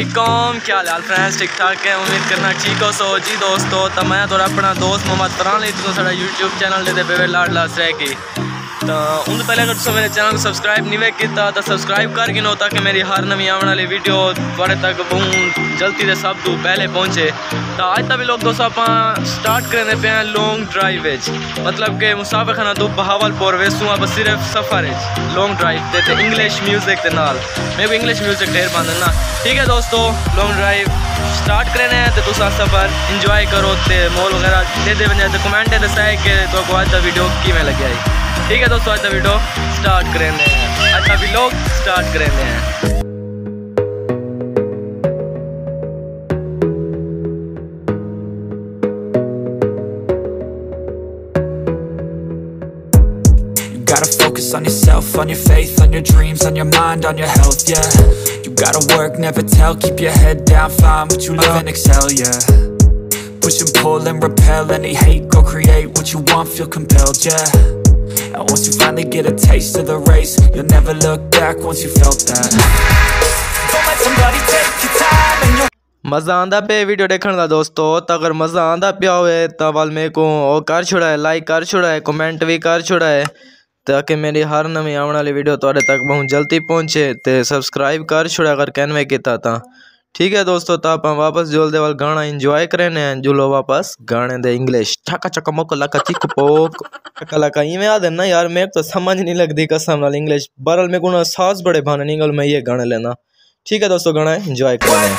वालेकुम, क्या हाल फ्रेंड्स, ठीक ठाक है, उम्मीद करना ठीक हो। सो जी दोस्तों, तो मैं थोड़ा अपना दोस्त मोहम्मद राना तो साढ़ा यूट्यूब चैनल दे पे लाड लास रह गई। तो उन पहले अगर तुम मेरे चैनल को सब्सक्राइब नहीं किया तो सब्सक्राइब करके नो, ताकि मेरी हर नवी आने वाली वीडियो थोड़े तक बहुत जल्दी से सब तो पहले पहुँचे। तो आज तक भी लोग दोस्तों आप स्टार्ट करने पे हैं लॉन्ग ड्राइव, मतलब कि मुसाफिरखाना तो बहावलपुर वेसू आप सिर्फ सफ़र लॉन्ग ड्राइव देते इंग्लिश म्यूजिक के नाल। मेरे को इंग्लिश म्यूजिक ढेर पसंद ना। ठीक है दोस्तों, लॉन्ग ड्राइव स्टार्ट करने हैं तो तुम सफ़र इंजॉय करो, तो मॉल वगैरह दे दे तो कमेंट दसाए कि तुमको आज का वीडियो किवें लगे। ठीक है दोस्तों, आज का वीडियो स्टार्ट करेंगे, आज का व्लॉग स्टार्ट करेंगे। You gotta focus on yourself, on your faith, on your dreams, on your mind, on your health, yeah. You gotta work, never tell, keep your head down, find what you love and excel, yeah. Push and pull and repel any hate, go create what you want, feel compelled, yeah. And once you finally get a taste of the race, you'll never look back once you felt that. Don't let somebody take your time and you'll मज़ा आंदा पे video देखने का दोस्तों। तो अगर मज़ा आंदा पे होवे तो वाल मेरे को और कर छोड़ा है, लाइक कर छोड़ा है, कमेंट भी कर छोड़ा है, ताकि मेरी हर नवी आने वाली वीडियो थोड़े तक बहुत जल्दी पहुँचे। तो सब्सक्राइब कर छोड़ा अगर कहने किया था। ठीक है दोस्तों, तो आप वापस जोल दे वाल गाना एंजॉय करेने हैं। जुलो वापस गाने दे इंग्लिश छका छका मोको लका चिक पोक छका लका इवें याद है ना यार, मेरे तो समझ नहीं लगती कसम नाल इंग्लिश। बहरहाल मेरे को ना सास बड़े भाने निकल मैं ये गाने लेना। ठीक है दोस्तों, गाना एंजॉय करें।